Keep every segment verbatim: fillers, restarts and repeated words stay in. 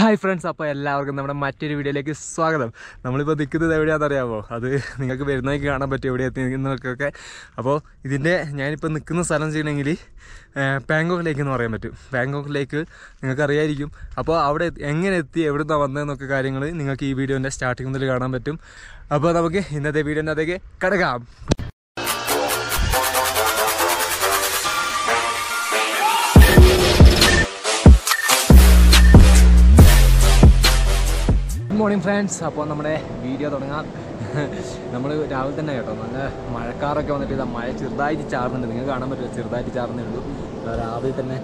Hi friends, അപ്പോൾ എല്ലാവർക്കും നമ്മുടെ മറ്റൊരു വീഡിയോയിലേക്ക് സ്വാഗതം. നമ്മളിപ്പോൾ നിൽക്കുന്നത് എവിടെയാണെന്നറിയാമോ? അത് നിങ്ങൾക്ക് വരുന്നതൊക്കെ കാണാൻ പറ്റും, എവിടെ എത്തി നിൽക്കുന്നവർക്കൊക്കെ. അപ്പോൾ ഇതിൻ്റെ ഞാനിപ്പോൾ നിൽക്കുന്ന സ്ഥലം വെച്ചിട്ടുണ്ടെങ്കിൽ പാങ്കോങ് ലേക്ക് എന്ന് പറയാൻ പറ്റും. പാങ്കോങ് ലേക്ക് നിങ്ങൾക്കറിയായിരിക്കും. അപ്പോൾ അവിടെ എങ്ങനെ എത്തി, എവിടുന്നാണ് വന്നതെന്നൊക്കെ കാര്യങ്ങൾ നിങ്ങൾക്ക് ഈ വീഡിയോൻ്റെ സ്റ്റാർട്ടിംഗ് മുതൽ കാണാൻ പറ്റും. അപ്പോൾ നമുക്ക് ഇന്നത്തെ വീഡിയോൻ്റെ അകത്തേക്ക് കിടക്കാം. മോർണിംഗ് ഫ്രണ്ട്സ്, അപ്പോൾ നമ്മുടെ വീഡിയോ തുടങ്ങാം. നമ്മൾ രാവിലെ തന്നെ കേട്ടോ, നല്ല മഴക്കാറൊക്കെ വന്നിട്ട് ഇതാ മഴ ചെറുതായിട്ട് ചാറുന്നുണ്ട്. നിങ്ങൾക്ക് കാണാൻ പറ്റില്ല, ചെറുതായിട്ട് ചാർന്നേ ഉള്ളൂ. രാവിലെ തന്നെ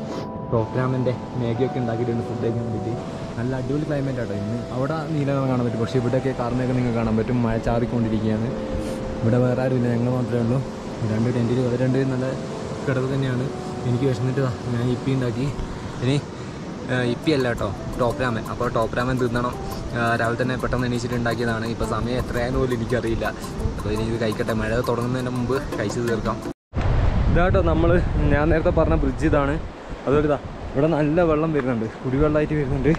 പ്രോഗ്രാമിൻ്റെ മേഘയൊക്കെ ഉണ്ടാക്കിയിട്ടുണ്ട് ഫുഡ് കഴിക്കാൻ വേണ്ടിയിട്ട്. നല്ല അടിപൊളി ക്ലൈമറ്റ് ആട്ടോ. ഇന്ന് അവിടെ നീലനിറം കാണാൻ പറ്റും, പക്ഷേ ഇവിടെയൊക്കെ കാർമേഘം നിങ്ങൾക്ക് കാണാൻ പറ്റും. മഴ ചാറിക്കൊണ്ടിരിക്കുകയാണ്. ഇവിടെ വേറെ ആരുമില്ല, ഞങ്ങൾ മാത്രമേ ഉള്ളൂ. രണ്ട് ടെൻറ്റിൽ ഒരു രണ്ട് നല്ല കിടവ് തന്നെയാണ്. എനിക്ക് വിഷമിട്ട് ഞാൻ ഇപ്പി ഉണ്ടാക്കി. ഇനി ഇപ്പി അല്ല കേട്ടോ, ടോപ്പ് രാമൻ. അപ്പോൾ ടോപ്പ് രാമൻ തിന്നണം. രാവിലെ തന്നെ പെട്ടെന്ന് എണീച്ചിട്ടുണ്ടാക്കിയതാണ്. ഇപ്പോൾ സമയം എത്രയാണെന്ന് പോലും എനിക്കറിയില്ല. അപ്പോൾ ഇനി ഇത് കഴിക്കട്ടെ, മഴ തുടങ്ങുന്നതിന് മുമ്പ് കഴിച്ച് തീർക്കാം. ഇതാട്ടോ നമ്മൾ ഞാൻ നേരത്തെ പറഞ്ഞ ബ്രിഡ്ജ് ഇതാണ്. അതുപോലെ ഇതാ ഇവിടെ നല്ല വെള്ളം വരുന്നുണ്ട്, കുടിവെള്ളമായിട്ട് വരുന്നുണ്ട്.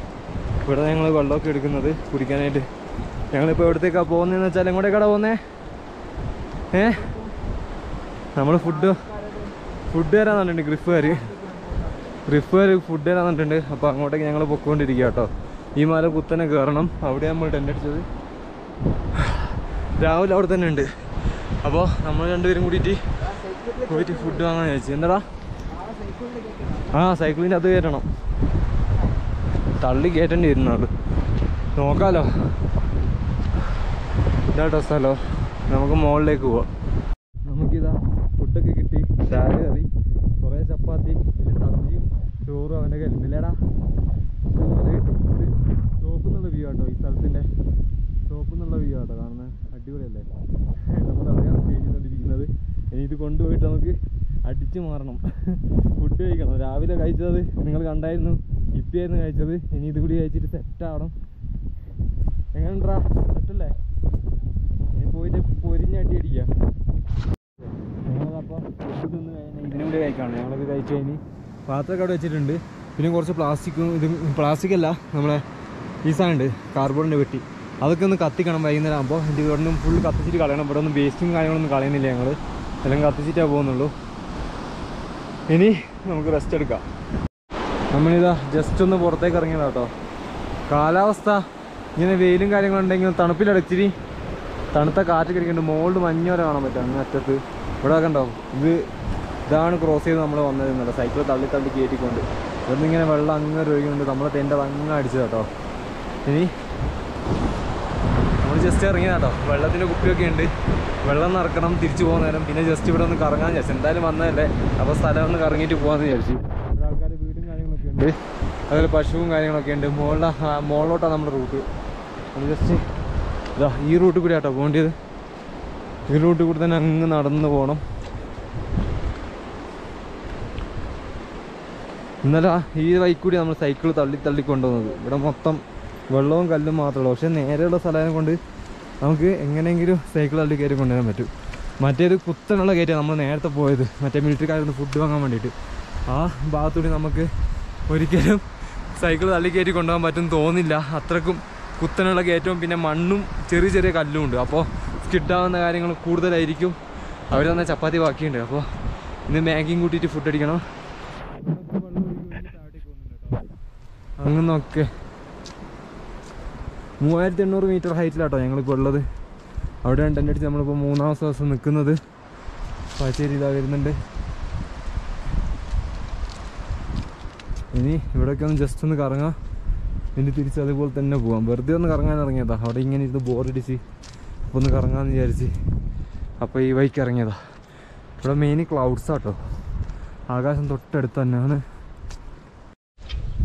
ഇവിടെ ഞങ്ങൾ വെള്ളമൊക്കെ എടുക്കുന്നത് കുടിക്കാനായിട്ട്. ഞങ്ങളിപ്പോൾ എവിടത്തേക്കാണ് പോകുന്നതെന്ന് വെച്ചാൽ, എങ്ങോട്ടേക്കാണ് പോകുന്നത്? ഏ നമ്മൾ ഫുഡ് ഫുഡ് തരാൻ പറഞ്ഞിട്ടുണ്ട്. ഗ്രിഫുകാർ ഗ്രിഫുകാർ ഫുഡ് തരാൻ പറഞ്ഞിട്ടുണ്ട്. അപ്പോൾ അങ്ങോട്ടേക്ക് ഞങ്ങൾ പൊക്കോണ്ടിരിക്കുക കേട്ടോ. ഈ മല കുത്തനെ കയറണം. അവിടെ നമ്മൾ ടെൻ്റ് അടിച്ചത് രാവിലെ അവിടെ തന്നെ ഉണ്ട്. അപ്പോൾ നമ്മൾ രണ്ടുപേരും കൂടിയിട്ട് പോയിട്ട് ഫുഡ് വാങ്ങാൻ ചോദിച്ചു. എന്താടാ? ആ സൈക്കിളിൻ്റെ അത് കയറ്റണം, തള്ളി കയറ്റേണ്ടി വരുന്നുള്ളു. നോക്കാലോ. ഇതാട്ടോ സ്ഥലോ. നമുക്ക് മുകളിലേക്ക് പോവാം. നമുക്കിതാ ഫുഡൊക്കെ കിട്ടി. ചായ കറി, കുറേ ചപ്പാത്തി, പിന്നെ സബ്ജിയും ചോറും അവൻ്റെ കല്ലില്ലേടാ. ടോപ്പെന്നുള്ള വ്യൂ ആട്ടോ, ഈ സ്ഥലത്തിൻ്റെ ടോപ്പെന്നുള്ള വ്യൂ ആട്ടോ കാണുന്നത്. അടിപൊളിയല്ലേ? നമ്മളവിടെയാണ് സ്റ്റേ ചെയ്തുകൊണ്ടിരിക്കുന്നത്. ഇനി ഇത് കൊണ്ടുപോയിട്ട് നമുക്ക് അടിച്ചു മാറണം, ഫുഡ് കഴിക്കണം. രാവിലെ കഴിച്ചത് നിങ്ങൾ കണ്ടായിരുന്നു, ഇപ്പിയായിരുന്നു കഴിച്ചത്. ഇനി ഇത് കൂടി കഴിച്ചിട്ട് സെറ്റാവണം. എങ്ങനെ ഉണ്ടാ? സെറ്റല്ലേ? ഇനി പോയിട്ട് പൊരിഞ്ഞ് അടി അടിക്കാം. ഞങ്ങളതപ്പം ഫുഡ് തിന്ന് കഴിഞ്ഞാൽ ഇതിനും കൂടി കഴിക്കാണ്. ഞങ്ങളത് കഴിച്ചു കഴിഞ്ഞ് പാത്രമൊക്കെ അവിടെ വെച്ചിട്ടുണ്ട്. പിന്നെ കുറച്ച് പ്ലാസ്റ്റിക്കും, ഇത് പ്ലാസ്റ്റിക്കല്ല, നമ്മളെ ഈ സാധനമുണ്ട് കാർബോണിൻ്റെ വെട്ടി, അതൊക്കെ ഒന്ന് കത്തിക്കണം വൈകുന്നേരം ആകുമ്പോൾ. എൻ്റെ ഇവിടെ നിന്നും ഫുൾ കത്തിച്ചിട്ട് കളയണം. ഇവിടെ ഒന്നും വേസ്റ്റും കാര്യങ്ങളൊന്നും കളയുന്നില്ല ഞങ്ങൾ, എല്ലാം കത്തിച്ചിട്ടാണ് പോകുന്നുള്ളൂ. ഇനി നമുക്ക് റെസ്റ്റ് എടുക്കാം. നമ്മളിതാ ജസ്റ്റ് ഒന്ന് പുറത്തേക്ക് ഇറങ്ങിയതാണ് കേട്ടോ. കാലാവസ്ഥ ഇങ്ങനെ വെയിലും കാര്യങ്ങളുണ്ടെങ്കിൽ തണുപ്പിലടച്ചിരി തണുത്ത കാറ്റൊക്കെ അടിക്കുന്നുണ്ട്. മോൾഡ് മഞ്ഞ് വരെ കാണാൻ പറ്റും അങ്ങനെ അറ്റത്ത്. ഇവിടെ ഒക്കെ ഉണ്ടാവും. ഇത് ഇതാണ് ക്രോസ് ചെയ്ത് നമ്മൾ വന്നതെന്നല്ല, സൈക്കിൾ തള്ളി തള്ളി കയറ്റിക്കൊണ്ട് ഇവിടുന്നിങ്ങനെ വെള്ളം അങ്ങ് ഒഴുകുന്നുണ്ട്. നമ്മളെ തെൻ്റെ അങ്ങ് അടിച്ചത് കേട്ടോ. ഇനി നമ്മൾ ജസ്റ്റ് ഇറങ്ങിയതാട്ടോ. വെള്ളത്തിൻ്റെ കുപ്പിയൊക്കെ ഉണ്ട്, വെള്ളം നിറക്കണം തിരിച്ചു പോകുന്നേരം. പിന്നെ ജസ്റ്റ് ഇവിടെ ഒന്ന് കറങ്ങാൻ വിചാരിച്ചു. എന്തായാലും വന്നതല്ലേ, അപ്പോൾ സ്ഥലം ഒന്ന് കറങ്ങിയിട്ട് പോകാമെന്ന് വിചാരിച്ചു. ഇവിടെ ആൾക്കാർ വീടും കാര്യങ്ങളൊക്കെ ഉണ്ട്, അതുപോലെ പശുവും കാര്യങ്ങളൊക്കെ ഉണ്ട്. മുകളിലെ മുകളിലോട്ടാണ് നമ്മുടെ റൂട്ട്. നമ്മൾ ജസ്റ്റ് ഇതാ ഈ റൂട്ടിൽ കൂടി ആട്ടോ പോകേണ്ടത്. ഈ റൂട്ടിൽ കൂടി തന്നെ അങ്ങ് നടന്ന് പോകണം. ഇന്നലെ ഈ വൈക്ക് കൂടി നമ്മൾ സൈക്കിൾ തള്ളി തള്ളി കൊണ്ടുവന്നത്. ഇവിടെ മൊത്തം വെള്ളവും കല്ലും മാത്രമേ ഉള്ളൂ. പക്ഷേ നേരെയുള്ള സ്ഥലം കൊണ്ട് നമുക്ക് എങ്ങനെയെങ്കിലും സൈക്കിൾ തള്ളി കയറി കൊണ്ടുവരാൻ പറ്റും. മറ്റേത് കുത്തനുള്ള കയറ്റിയാണ് നമ്മൾ നേരത്തെ പോയത്, മറ്റേ മിലിറ്ററിക്കാരുടെ ഫുഡ് വാങ്ങാൻ വേണ്ടിയിട്ട്. ആ ഭാഗത്തൂടി നമുക്ക് ഒരിക്കലും സൈക്കിൾ തള്ളി കയറ്റി കൊണ്ടുപോകാൻ പറ്റും തോന്നില്ല. അത്രക്കും കുത്തനുള്ള കയറ്റവും പിന്നെ മണ്ണും ചെറിയ ചെറിയ കല്ലും ഉണ്ട്. അപ്പോൾ സ്കിഡാവുന്ന കാര്യങ്ങൾ കൂടുതലായിരിക്കും. അവർ തന്നെ ചപ്പാത്തി ബാക്കിയുണ്ട്. അപ്പോൾ ഇന്ന് മാഗിയും കൂട്ടിയിട്ട് ഫുഡ് അടിക്കണം. അങ്ങ് നോക്കെ മൂവായിരത്തി എണ്ണൂറ് മീറ്റർ ഹൈറ്റിലാട്ടോ ഞങ്ങളിപ്പോൾ ഉള്ളത്. അവിടെയാണ് ടെൻ്റ് അടിച്ച് നമ്മളിപ്പോൾ മൂന്നാമത്തെ ദിവസം നിൽക്കുന്നത്. പാച്ചേരി ഇതാ വരുന്നുണ്ട്. ഇനി ഇവിടെയൊക്കെ ഒന്ന് ജസ്റ്റ് ഒന്ന് കറങ്ങാം, ഇനി തിരിച്ച് അതുപോലെ തന്നെ പോവാം. വെറുതെ ഒന്ന് കറങ്ങാൻ ഇറങ്ങിയതാ. അവിടെ ഇങ്ങനെ ഇരുന്ന് ബോറടിച്ച് അപ്പോൾ ഒന്ന് കറങ്ങാമെന്ന് വിചാരിച്ച് അപ്പോൾ ഈ വഴിക്ക് ഇറങ്ങിയതാ. ഇവിടെ മെയിൻ ക്ലൗഡ്സാട്ടോ, ആകാശം തൊട്ടടുത്ത് തന്നെയാണ്.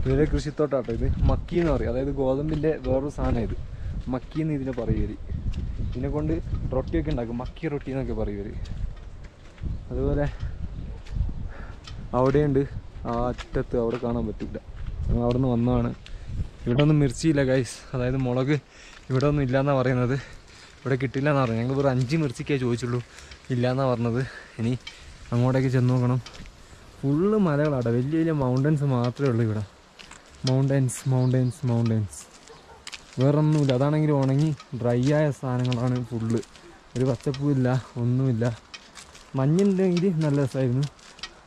ഇവരെ കൃഷിത്തോട്ടാട്ടോ. ഇത് മക്കി എന്ന് പറയും, അതായത് ഗോതമ്പിൻ്റെ വേറൊരു സാധനം. ഇത് മക്കി എന്ന് ഇതിനെ പറയും ഇവർ. ഇതിനെ കൊണ്ട് റൊട്ടിയൊക്കെ ഉണ്ടാക്കും, മക്കി റൊട്ടി എന്നൊക്കെ പറയും ഇവർ. അതുപോലെ അവിടെയുണ്ട് ആ അറ്റത്ത്, അവിടെ കാണാൻ പറ്റില്ല. ഞങ്ങൾ അവിടെ നിന്ന് വന്നതാണ്. ഇവിടെ ഒന്നും മിർച്ചിയില്ല ഗൈസ്, അതായത് മുളക് ഇവിടെ ഒന്നും ഇല്ലയെന്നാണ് പറയുന്നത്. ഇവിടെ കിട്ടില്ല എന്നാണ് പറഞ്ഞത്. ഞങ്ങൾ ഒരു അഞ്ച് മിർച്ചിക്കേ ചോദിച്ചുള്ളൂ, ഇല്ലയെന്നാണ് പറഞ്ഞത്. ഇനി അങ്ങോട്ടേക്ക് ചെന്ന് നോക്കണം. ഫുള്ള് മലകളാട്ടോ, വലിയ വലിയ മൗണ്ടൻസ് മാത്രമേ ഉള്ളൂ ഇവിടെ. മൗണ്ടൻസ് മൗണ്ടൻസ് മൗണ്ടൻസ് വേറൊന്നുമില്ല. അതാണെങ്കിൽ ഉണങ്ങി ഡ്രൈ ആയ സാധനങ്ങളാണ് ഫുള്ള്, ഒരു പച്ചപ്പൂല്ല ഒന്നുമില്ല. മഞ്ഞുണ്ടെങ്കിൽ നല്ല രസമായിരുന്നു,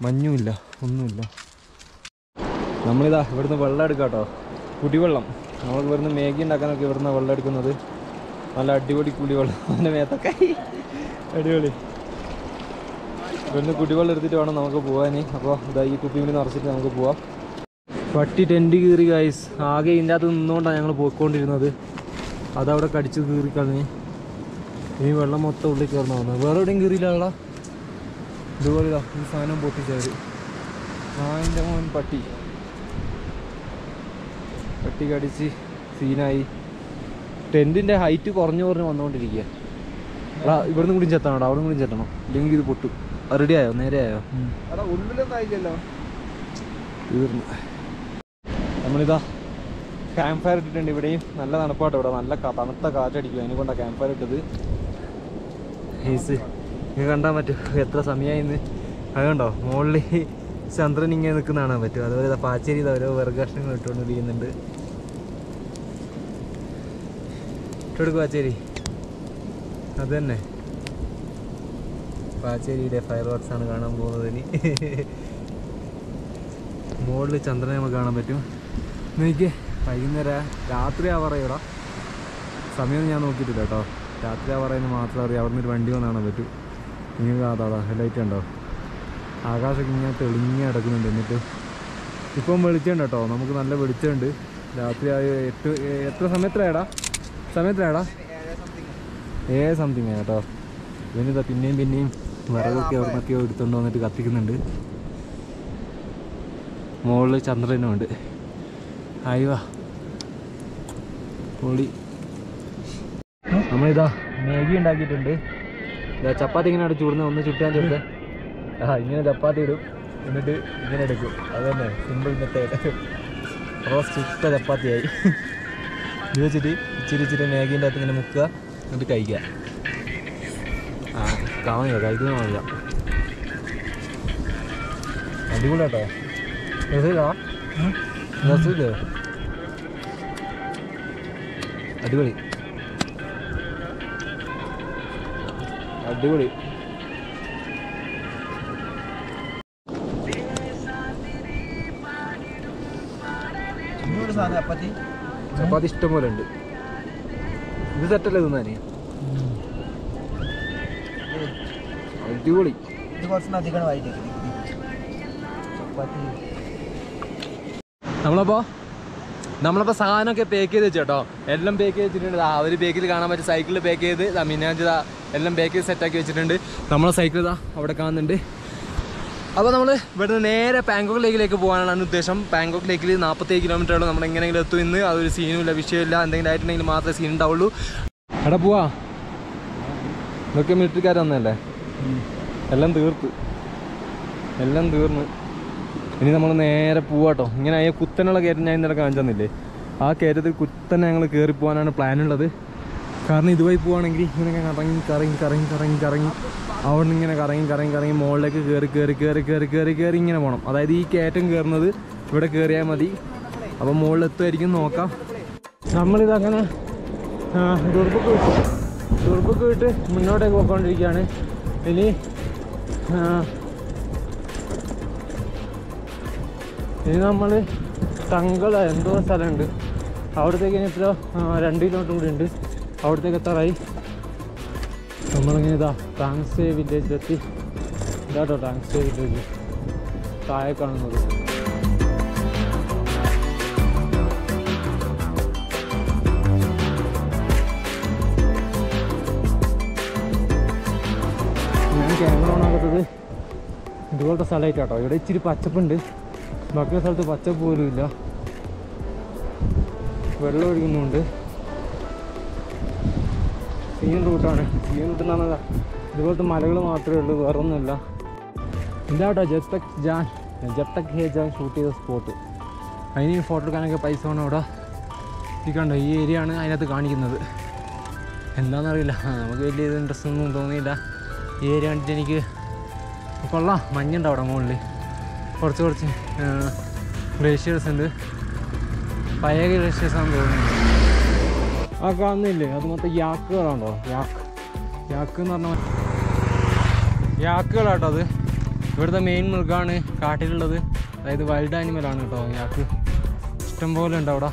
മഞ്ഞുമില്ല ഒന്നുമില്ല. നമ്മളിതാ ഇവിടുന്ന് വെള്ളം എടുക്കാം കേട്ടോ, കുടിവെള്ളം. നമ്മൾ ഇവിടുന്ന് മേഗി ഉണ്ടാക്കാനൊക്കെ ഇവിടുന്ന് വെള്ളം എടുക്കുന്നത്. നല്ല അടിപൊളി കുടിവെള്ളം, അതിൻ്റെ മേത്തൊക്കെ അടിപൊളി. ഇവിടുന്ന് കുടിവെള്ളം എടുത്തിട്ട് വേണം നമുക്ക് പോകാൻ. അപ്പോൾ ഇതാ ഈ കുപ്പിയിൽ നിറച്ചിട്ട് നമുക്ക് പോവാം. പട്ടി ടെൻറ്റ് കീറി ഗൈസ്, ആകെ ഇതിൻ്റെ അകത്ത് നിന്നുകൊണ്ടാണ് ഞങ്ങൾ പോയിക്കൊണ്ടിരുന്നത്, അതവിടെ കടിച്ച് കീറിക്കളഞ്ഞ്. ഈ വെള്ളം മൊത്തം ഉള്ളിൽ കയറുന്ന വന്നത്, വേറെ എവിടെയും കീറിയില്ല. ഇതുപോലെ ഈ സാധനം പൊട്ടിച്ചവർ, ആൻ്റെ മോൻ പട്ടി പട്ടി കടിച്ച് സീനായി. ടെൻറ്റിൻ്റെ ഹൈറ്റ് കുറഞ്ഞു കുറഞ്ഞ് വന്നുകൊണ്ടിരിക്കുക. എടാ ഇവിടുന്ന് കൂടി ചെത്തണം, എടാ അവിടെ കൂടി ചെത്തണം, ഇല്ലെങ്കിൽ ഇത് പൊട്ടും. റെഡി ആയോ, നേരെ ആയോ? ഉള്ളിലൊന്നായില്ലല്ലോ. തീർന്നു. നമ്മളിതാ ക്യാമ്പ് ഫയർ ഇട്ടിട്ടുണ്ട് ഇവിടെയും. നല്ല തണുപ്പാട്ടോ ഇവിടെ, നല്ല തണുത്ത കാറ്റടിക്കും, അതിനെ കൊണ്ടാണ് ക്യാമ്പ് ഫയർ ഇട്ടത്. ഹേസ് ഇങ്ങനെ കണ്ടാൽ പറ്റും എത്ര സമയമായിന്ന്. അതുകൊണ്ടോ മുകളിൽ ചന്ദ്രൻ ഇങ്ങനെ നിൽക്കുന്ന കാണാൻ പറ്റും. അതുപോലെ പാച്ചേരി ഓരോ വർഗാഷണങ്ങൾ ഇട്ടുകൊണ്ടിരിക്കുന്നുണ്ട്. ഇട്ടെടുക്കും പാച്ചേരി, അത് തന്നെ പാച്ചേരിയുടെ ഫയർ വർക്സാണ് കാണാൻ പോകുന്നതിന്. മുകളിൽ ചന്ദ്രനെ നമുക്ക് കാണാൻ പറ്റും. എനിക്ക് വൈകുന്നേരം രാത്രി ആവാറയുടെ സമയം ഞാൻ നോക്കിയിട്ടില്ല കേട്ടോ, രാത്രി ആവാറേന്ന് മാത്രം അറിയാം. അവിടെ നിന്നൊരു വണ്ടി വന്ന് കാണാൻ പറ്റും. നിങ്ങൾക്ക് അതാടാ ലൈറ്റ് ഉണ്ടോ, ആകാശമൊക്കെ ഇങ്ങനെ തെളിഞ്ഞ് കിടക്കുന്നുണ്ട്. എന്നിട്ട് ഇപ്പം വെളിച്ചമുണ്ട് കേട്ടോ, നമുക്ക് നല്ല വെളിച്ചമുണ്ട്. രാത്രി ആയ എട്ട് എത്ര സമയത്തിലായടാ സമയത്തിലായടാ ഏ സംതിങ് ആണ് കേട്ടോ. ഇവനിതാ പിന്നെയും പിന്നെയും വിറകൊക്കെ എവിടുന്നൊക്കെയോ എടുത്തുകൊണ്ട് വന്നിട്ട് കത്തിക്കുന്നുണ്ട്. മുകളിൽ ചന്ദ്രനും ഉണ്ട്. അയ്യോ പൊളി. നമ്മളിതാ മാഗി ഉണ്ടാക്കിയിട്ടുണ്ട്. ഇതാ ചപ്പാത്തി ഇങ്ങനെയാണ് ചൂടുന്നത്, ഒന്ന് ചുട്ടാൻ ചുട്ട് ആ ഇങ്ങനെ ചപ്പാത്തി ഇടും, എന്നിട്ട് ഇങ്ങനെ എടുക്കും. അത് തന്നെ സിമ്പിൾ മെത്തേഡ്. റോസ്റ്റ് ചുട്ട ചപ്പാത്തിയായി. ഇത് വെച്ചിട്ട് ഇച്ചിരി ഇച്ചിരി മാഗീൻ്റെ അകത്ത് ഇങ്ങനെ മുക്കുക, എന്നിട്ട് കഴിക്കുക. ആ കാണുക, കഴിക്കുന്ന കാണില്ല. അടിപൊളി കേട്ടോ. രസമില്ല രസമില്ലേ? അടിപൊളി അടിപൊളി. ചപ്പാത്തി ചപ്പാത്തി ഇഷ്ടം പോലെ ഉണ്ട്. ഇത് സെറ്റല്ലേ തിന്നാന്? അടിപൊളി. ഇത് കുറച്ചധികം ചപ്പാത്തി. നമ്മളപ്പോൾ നമ്മളപ്പോൾ സാധനമൊക്കെ പാക്ക് ചെയ്ത് വെച്ചു കേട്ടോ, എല്ലാം പാക്ക് ചെയ്ത് വെച്ചിട്ടുണ്ട്. അവർ പേക്കിൽ കാണാൻ പറ്റും, സൈക്കിളിൽ പാക്ക് ചെയ്ത് മിനിഞ്ഞാഞ്ച് എല്ലാം പാക്ക് ചെയ്ത് സെറ്റാക്കി വെച്ചിട്ടുണ്ട്. നമ്മളെ സൈക്കിൾ ഇതാ അവിടെ കാണുന്നുണ്ട്. അപ്പോൾ നമ്മൾ ഇവിടുന്ന് നേരെ പാങ്കോക്ക് ലേക്കിലേക്ക് പോകാനാണ് ഉദ്ദേശം. പാങ്കോക്ക് ലേക്കിൽ നാൽപ്പത്തേഴ് കിലോമീറ്ററുള്ളൂ. നമ്മൾ എങ്ങനെയെങ്കിലും എത്തും ഇന്ന്. അതൊരു സീനുമില്ല, വിഷയമില്ല. എന്തെങ്കിലും ആയിട്ടുണ്ടെങ്കിൽ മാത്രമേ സീൻ ഉണ്ടാവുള്ളൂ. അവിടെ പോവാ. ഇതൊക്കെ മിലിറ്ററിക്കാർ തന്നല്ലേ, എല്ലാം തീർത്ത് എല്ലാം തീർന്ന്. ഇനി നമ്മൾ നേരെ പോവാട്ടോ. ഇങ്ങനെ ആ കുത്തനുള്ള കയറ്റം ഞാൻ ഇന്നലെ കാണിച്ചു തന്നില്ലേ, ആ കയറ്റത്തിൽ കുത്തനെ ഞങ്ങൾ കയറി പോകാനാണ് പ്ലാനുള്ളത്. കാരണം ഇതുവഴി പോവുകയാണെങ്കിൽ ഇങ്ങനെ കറങ്ങി കറങ്ങി കറങ്ങി കറങ്ങി കറങ്ങി അവിടെ നിന്ന് ഇങ്ങനെ കറങ്ങി കറങ്ങി കറങ്ങി മുകളിലേക്ക് കയറി കയറി കയറി കയറി കയറി കയറി ഇങ്ങനെ പോകണം. അതായത് ഈ കയറ്റം കയറുന്നത് ഇവിടെ കയറിയാൽ മതി. അപ്പോൾ മുകളിലെത്തുമായിരിക്കും, നോക്കാം. നമ്മളിതങ്ങനെ ദുർബക്ക് വിട്ടു ദുർബക്ക് വിട്ട് മുന്നോട്ടേക്ക് പോയിക്കൊണ്ടിരിക്കുകയാണ്. ഇനി ഇനി നമ്മൾ തങ്കള എന്തോ സ്ഥലമുണ്ട്, അവിടത്തേക്ക് ഇനി എത്ര രണ്ട് കിലോമീറ്റർ കൂടി ഉണ്ട്. അവിടത്തേക്ക് എത്താറായി. നമ്മളിങ്ങനെ ഇതാ താങ്സേ വില്ലേജിലെത്തി. ഇതാട്ടോ താങ്സേ വില്ലേജ് താഴെ കാണുന്നത്. ഞാൻ ക്യാമറ ഓണാകത്തത് ഇതുപോലത്തെ സ്ഥലമായിട്ടാട്ടോ. ഇവിടെ ഇച്ചിരി പച്ചപ്പുണ്ട്, ബാക്കിയുള്ള സ്ഥലത്ത് പച്ചപ്പ് പോലും ഇല്ല. വെള്ളം ഒഴുകുന്നുണ്ട്. സീൻ റൂട്ടാണ്. സീൻ റൂട്ട് എന്ന് പറഞ്ഞാൽ ഇതുപോലത്തെ മലകൾ മാത്രമേ ഉള്ളൂ, വേറൊന്നുമില്ല. ഇതാട്ടോ ജത്തക് ജാൻ ജത്തക് ഹേ ജാൻ ഷൂട്ട് ചെയ്ത സ്പോട്ട്. അതിന് ഫോട്ടോ എടുക്കാനൊക്കെ പൈസ വേണം. അവിടെ ഈ കണ്ടോ ഈ ഏരിയ ആണ് അതിനകത്ത് കാണിക്കുന്നത്. എന്താണെന്നറിയില്ല, നമുക്ക് വലിയ ഇത് ഇൻട്രസ്റ്റ് ഒന്നും തോന്നിയില്ല. ഈ ഏരിയ കണ്ടിട്ട് എനിക്ക് കൊള്ളാം. മഞ്ഞുണ്ട് അവിടെ മുകളിൽ, കുറച്ച് കുറച്ച് ഗ്ലേഷ്യേഴ്സ് ഉണ്ട്. പഴയ രജിസ്ട്രേഷൻ തോന്നുന്നു. ആ കാണുന്നില്ലേ, അത് മൊത്തം യാക്കുകളാണോ? യാക്ക് യാക്ക് എന്ന് പറഞ്ഞാൽ യാക്കുകളാട്ടോ. അത് ഇവിടുത്തെ മെയിൻ മൃഗമാണ് കാട്ടിലുള്ളത്, അതായത് വൈൽഡ് ആനിമലാണ് കേട്ടോ യാക്ക്. ഇഷ്ടംപോലെ ഉണ്ട് അവിടെ.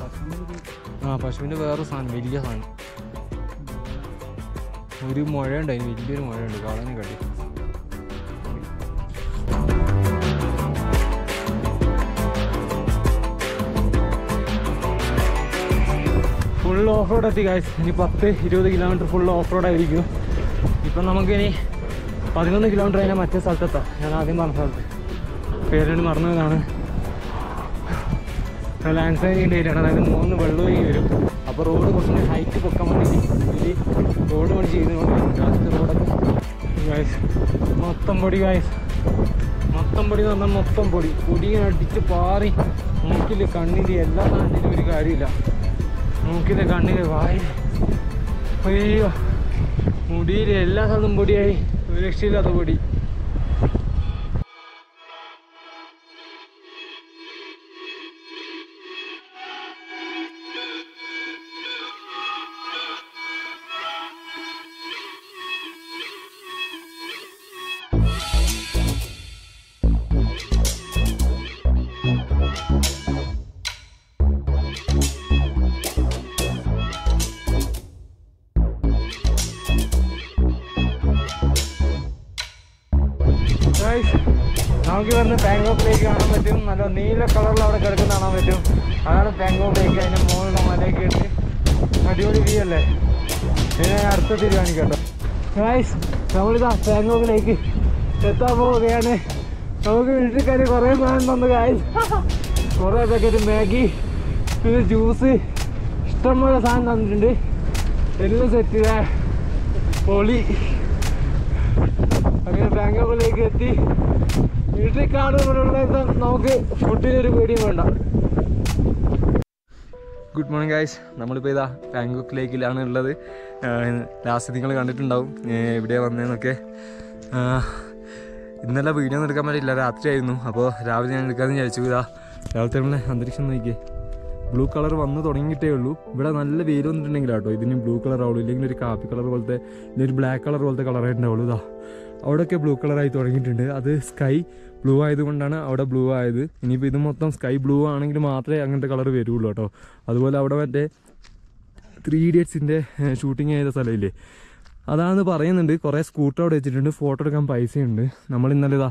ആ പശുവിൻ്റെ വേറെ സാധനം, വലിയ സാധനം, ഒരു മുഴയുണ്ട്, അതിന് വലിയൊരു മുഴയുണ്ട്, കാണാനും കടി. ഫുൾ ഓഫ് റോഡ് എത്തി ഗൈസ്. ഇനി പത്ത് ഇരുപത് കിലോമീറ്റർ ഫുൾ ഓഫ് റോഡ് ആയിരിക്കും. ഇപ്പം നമുക്കിനി പതിനൊന്ന് കിലോമീറ്റർ കഴിഞ്ഞാൽ മറ്റേ സ്ഥലത്തെത്താം. ഞാൻ ആദ്യം പറഞ്ഞ സ്ഥലത്ത് പേരോട് മറന്നതാണ്. ലാൻഡ് സ്ലൈഡിങ് ഏരിയയാണ്, അതായത് മൂന്ന് വെള്ളം വരും. അപ്പോൾ റോഡ് കുറച്ചുകൂടി ഹൈറ്റ് പൊക്കാൻ വേണ്ടി ഇതിൽ റോഡ് പണി ചെയ്തുകൊണ്ട് ലാസ്റ്റ് റോഡൊക്കെ ഗൈസ് മൊത്തം പൊടി ഗൈസ്. മൊത്തം പൊടി എന്ന് പറഞ്ഞാൽ മൊത്തം പൊടി പൊടി അടിച്ച് പാറി മൂക്കിൽ കണ്ണിൽ എല്ലാ നാട്ടിലും ഒരു കാര്യമില്ല. മൂക്കിൻ്റെ കണ്ണിൽ വായി അയ്യോ മുടിയിൽ എല്ലാ സ്ഥലത്തും പൊടിയായി, ഒരു രക്ഷയില്ലാത്ത പൊടി. നമുക്ക് വരുന്ന പാങ്കോങ് ലേക്ക് കാണാൻ പറ്റും. നല്ല നീല കളറിൽ അവിടെ കിടക്കുന്ന കാണാൻ പറ്റും. അതാണ് പാങ്കോങ് ലേക്ക്. അതിൻ്റെ മുകളിൽ മലയൊക്കെ ഇട്ട് അടിപൊളി വ്യൂ അല്ലേ. ഇതിനെ അടുത്ത തീരുമാനിക്കാം കേട്ടോ ഗൈസ്. നമ്മളിതാ പാങ്കോങ് ലേക്ക് എത്താൻ പോവുകയാണ്. നമുക്ക് വീട്ടിൽ കുറേ സാധനം തന്നു ഗൈസ്. കുറേ പാക്കറ്റ് മാഗി പിന്നെ ജ്യൂസ് ഇഷ്ടംപോലെ സാധനം തന്നിട്ടുണ്ട്. എല്ലാം സെറ്റ് പൊളി. അങ്ങനെ പാങ്കോങ് ലേക്ക് എത്തി. വീട്ടിൽ കാണുമ്പോഴുള്ള നമുക്ക് ഫുഡിനൊരു പേടിയും വേണ്ട. Good morning guys. നമ്മളിപ്പോൾ ഇതാ പാങ്കോങ് ലേക്കിലാണ് ഉള്ളത്. ലാസ്റ്റ് നിങ്ങൾ കണ്ടിട്ടുണ്ടാവും ഇവിടെ വന്നതെന്നൊക്കെ. ഇന്നലെ വീഡിയോ ഒന്നും എടുക്കാൻ പറ്റില്ല, രാത്രിയായിരുന്നു. അപ്പോൾ രാവിലെ ഞാൻ എടുക്കാമെന്ന് വിചാരിച്ചു. ഇതാ രാവിലത്തെ നമ്മളെ അന്തരീക്ഷം നോക്കിയേ, ബ്ലൂ കളർ വന്ന് തുടങ്ങിയിട്ടേ ഉള്ളൂ. ഇവിടെ നല്ല വെയിൽ വന്നിട്ടുണ്ടെങ്കിൽ കേട്ടോ ഇതിന് ബ്ലൂ കളർ ആവുള്ളൂ, ഇല്ലെങ്കിൽ ഒരു കാപ്പി കളർ പോലത്തെ, ഇല്ലെങ്കിൽ ഒരു ബ്ലാക്ക് കളർ പോലത്തെ കളറേ ഉണ്ടാവുള്ളൂ. ഇതാ അവിടെയൊക്കെ ബ്ലൂ കളറായി തുടങ്ങിയിട്ടുണ്ട്. അത് സ്കൈ ബ്ലൂ ആയതുകൊണ്ടാണ് അവിടെ ബ്ലൂ ആയത്. ഇനിയിപ്പോൾ ഇത് മൊത്തം സ്കൈ ബ്ലൂ ആണെങ്കിൽ മാത്രമേ അങ്ങനത്തെ കളർ വരുള്ളൂ കേട്ടോ. അതുപോലെ അവിടെ മറ്റേ ത്രീ ഇഡിയറ്റ്സിൻ്റെ ഷൂട്ടിങ് ചെയ്ത സ്ഥലമില്ലേ, അതാണെന്ന് പറയുന്നുണ്ട്. കുറേ സ്കൂട്ടർ അവിടെ വെച്ചിട്ടുണ്ട്, ഫോട്ടോ എടുക്കാൻ പൈസയുണ്ട്. നമ്മൾ ഇന്നലെ ഇതാ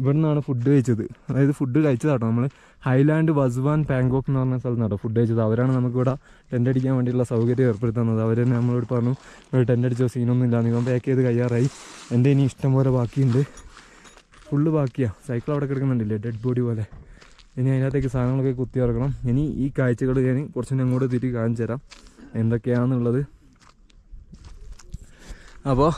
ഇവിടെ നിന്നാണ് ഫുഡ് കഴിച്ചത്, അതായത് ഫുഡ് കഴിച്ചതാട്ടോ. നമ്മൾ ഹൈലാൻഡ് വസ്വാൻ പാങ്കോങ് എന്ന് പറഞ്ഞ സ്ഥലത്ത് നിന്നാട്ടോ ഫുഡ് കഴിച്ചത്. അവരാണ് നമുക്കിവിടെ ടെൻ്റ് അടിക്കാൻ വേണ്ടിയിട്ടുള്ള സൗകര്യം ഏർപ്പെടുത്തുന്നത്. അവർ തന്നെ നമ്മളോട് പറഞ്ഞു ഇവിടെ ടെൻ്റ് അടിച്ചോ സീനൊന്നും ഇല്ലാന്ന്. ഇവൻ പാക്ക് ചെയ്ത് കയ്യാറായി. എൻ്റെ ഇനി ഇഷ്ടം പോലെ ബാക്കിയുണ്ട്, ഫുള്ള് ബാക്കിയാണ്. സൈക്കിൾ അവിടെ കിടക്കുന്നുണ്ടല്ലേ ഡെഡ് ബോഡി പോലെ. ഇനി അതിനകത്തേക്ക് സാധനങ്ങളൊക്കെ കുത്തി ഇറക്കണം. ഇനി ഈ കാഴ്ചകൾ ഞാൻ കുറച്ചും അങ്ങോട്ട് തിരി കാണിച്ചു തരാം എന്തൊക്കെയാണെന്നുള്ളത്. അപ്പോൾ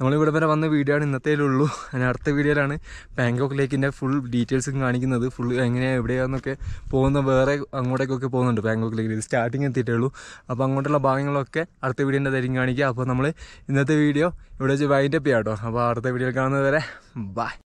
നമ്മളിവിടെ വരെ വന്ന വീഡിയോ ആണ് ഇന്നത്തേലുള്ളൂ. അതിന് അടുത്ത വീഡിയോയിലാണ് പാങ്കോങ് ലേക്കിൻ്റെ ഫുൾ ഡീറ്റെയിൽസും കാണിക്കുന്നത്. ഫുൾ എങ്ങനെയാണ് എവിടെയാണെന്നൊക്കെ പോകുന്ന, വേറെ അങ്ങോട്ടേക്കൊക്കെ പോകുന്നുണ്ട് പാങ്കോങ് ലേക്കിൽ. ഇത് സ്റ്റാർട്ടിങ് എത്തിയിട്ടേ ഉള്ളൂ. അപ്പോൾ അങ്ങോട്ടുള്ള ഭാഗങ്ങളൊക്കെ അടുത്ത വീഡിയോൻ്റെ തരും കാണിക്കുക. അപ്പോൾ നമ്മൾ ഇന്നത്തെ വീഡിയോ ഇവിടെ വെച്ച് വൈൻഡപ്പ് ചെയ്യാം കേട്ടോ. അപ്പോൾ അടുത്ത വീഡിയോയിൽ കാണുന്നത് വരെ ബൈ.